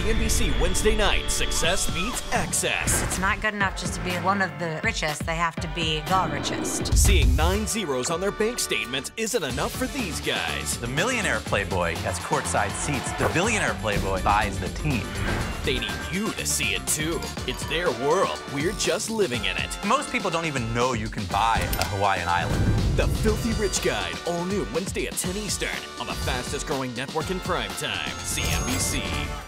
CNBC Wednesday night, Success Beats Excess. It's not good enough just to be one of the richest. They have to be the richest. Seeing 9 zeros on their bank statements isn't enough for these guys. The millionaire playboy has courtside seats. The billionaire playboy buys the team. They need you to see it, too. It's their world. We're just living in it. Most people don't even know you can buy a Hawaiian island. The Filthy Rich Guide, all new Wednesday at 10 Eastern on the fastest growing network in primetime, CNBC.